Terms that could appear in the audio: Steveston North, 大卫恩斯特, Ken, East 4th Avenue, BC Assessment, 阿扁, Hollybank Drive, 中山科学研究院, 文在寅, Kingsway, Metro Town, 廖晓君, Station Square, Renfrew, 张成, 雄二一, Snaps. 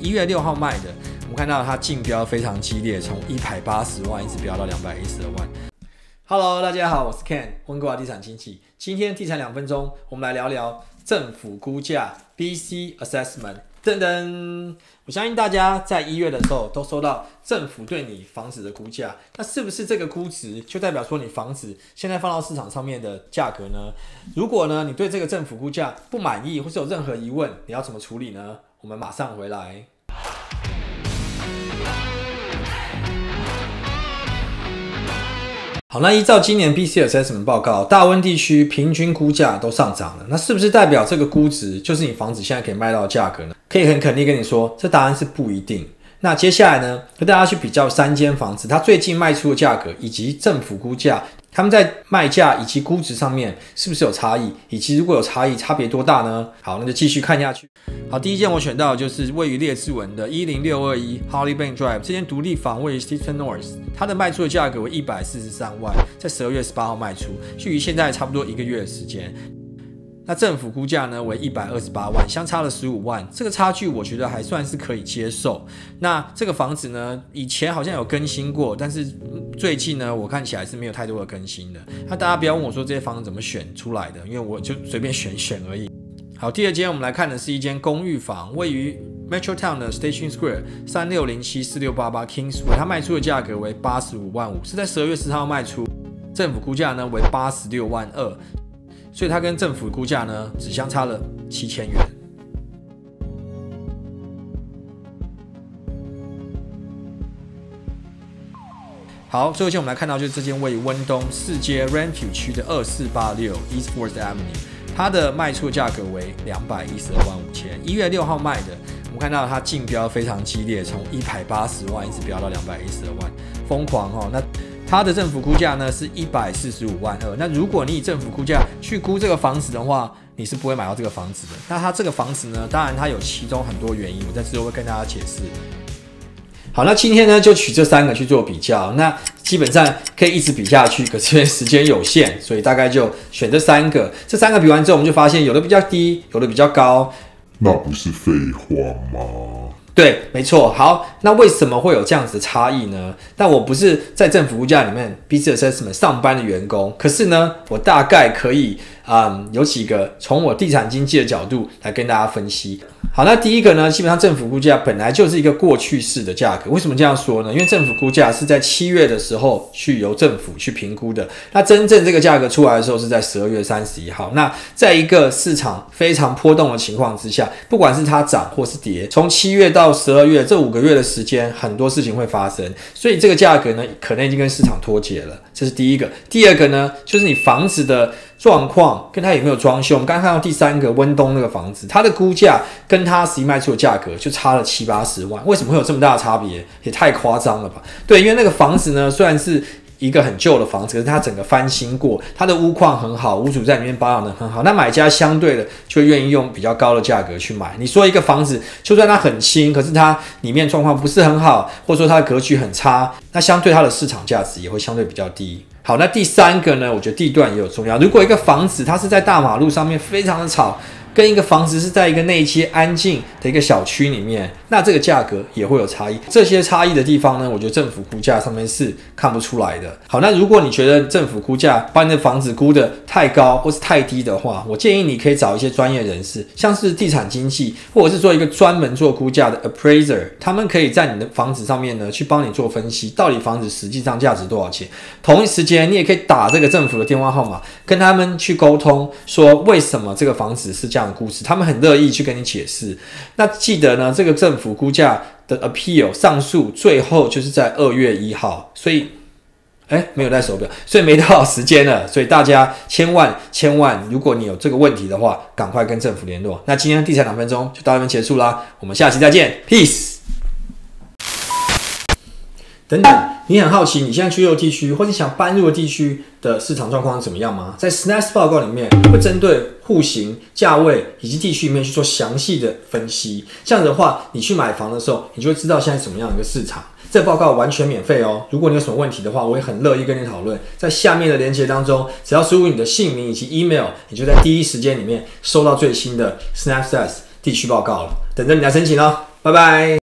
142,500，1月6号卖的。我们看到它竞标非常激烈，从180万一直飙到212万。Hello， 大家好，我是 Ken， 温哥华地产经纪。今天地产2分钟，我们来聊聊政府估价 BC Assessment。噔噔，我相信大家在1月的时候都收到政府对你房子的估价，那是不是这个估值就代表说你房子现在放到市场上面的价格呢？如果呢你对这个政府估价不满意，或是有任何疑问，你要怎么处理呢？我们马上回来。好，那依照今年 BC Assessment 报告，大温地区平均估价都上涨了，那是不是代表这个估值就是你房子现在可以卖到的价格呢？可以很肯定跟你说，这答案是不一定。那接下来呢，和大家去比较3间房子，它最近卖出的价格，以及政府估价，他们在卖价以及估值上面是不是有差异，以及如果有差异，差别多大呢？好，那就继续看下去。好，第一件我选到的就是位于列治文的10621 Hollybank Drive 这间独立房，位于 Steveston North， 它的卖出的价格为143万，在12月18号卖出，距离现在差不多1个月的时间。那政府估价呢为128万，相差了15万，这个差距我觉得还算是可以接受。那这个房子呢，以前好像有更新过，但是最近呢，我看起来是没有太多的更新的。那大家不要问我说这些房子怎么选出来的，因为我就随便选而已。好，第2间我们来看的是一间公寓房，位于 Metro Town 的 Station Square 36074688 Kingsway， 它卖出的价格为85万5，是在12月10号卖出，政府估价呢为86万2。所以它跟政府估价呢，只相差了7000元。好，最后一件我们来看到就是这间位于温东4街 Renfrew 区的2486 East 4th Avenue， 它的卖出价格为212万5千，1月6号卖的。我们看到它竞标非常激烈，从180万一直飙到212万，疯狂哦！那它的政府估价呢是145万2，那如果你以政府估价去估这个房子的话，你是不会买到这个房子的。那它这个房子呢，当然它有其中很多原因，我在之后会跟大家解释。好，那今天呢就取这3个去做比较，那基本上可以一直比下去，可是时间有限，所以大概就选这3个。这3个比完之后，我们就发现有的比较低，有的比较高，那不是废话吗？对，没错。好，那为什么会有这样子的差异呢？但我不是在政府估价里面 BC Assessment 上班的员工，可是呢，我大概可以有几个从我地产经纪的角度来跟大家分析。好，那第一个呢，基本上政府估价本来就是一个过去式的价格。为什么这样说呢？因为政府估价是在7月的时候去由政府去评估的，那真正这个价格出来的时候是在12月31号。那在一个市场非常波动的情况之下，不管是它涨或是跌，从7月到12月这5个月的时间，很多事情会发生，所以这个价格呢，可能已经跟市场脱节了。这是第一个。第2个呢，就是你房子的状况跟它有没有装修。我们刚刚看到第3个温东那个房子，它的估价跟它实际卖出的价格就差了70-80万，为什么会有这么大的差别？也太夸张了吧？对，因为那个房子呢，虽然是一个很旧的房子，可是它整个翻新过，它的屋况很好，屋主在里面保养的很好，那买家相对的就愿意用比较高的价格去买。你说一个房子就算它很新，可是它里面状况不是很好，或者说它的格局很差，那相对它的市场价值也会相对比较低。好，那第3个呢，我觉得地段也有重要。如果一个房子它是在大马路上面非常的吵，跟一个房子是在一个内街安静的一个小区里面，那这个价格也会有差异。这些差异的地方呢，我觉得政府估价上面是看不出来的。好，那如果你觉得政府估价把你的房子估得太高或是太低的话，我建议你可以找一些专业人士，像是地产经纪，或者是做一个专门做估价的 appraiser， 他们可以在你的房子上面呢去帮你做分析，到底房子实际上价值多少钱。同一时间，你也可以打这个政府的电话号码，跟他们去沟通，说为什么这个房子是价。故事他们很乐意去跟你解释。那记得呢，这个政府估价的 appeal 上诉最后就是在2月1号，所以没有带手表，所以没多少时间了。所以大家千万，如果你有这个问题的话，赶快跟政府联络。那今天地产2分钟就到这边结束啦，我们下期再见 ，peace。等等，你很好奇你现在居住的地区或者想搬入的地区的市场状况怎么样吗？在 Snaps 报告里面会针对户型、价位以及地区里面去做详细的分析。这样的话，你去买房的时候，你就会知道现在什么样的一个市场。这报告完全免费哦。如果你有什么问题的话，我也很乐意跟你讨论。在下面的连结当中，只要输入你的姓名以及 email， 你就在第一时间里面收到最新的 Snaps 地区报告了。等着你来申请哦，拜拜。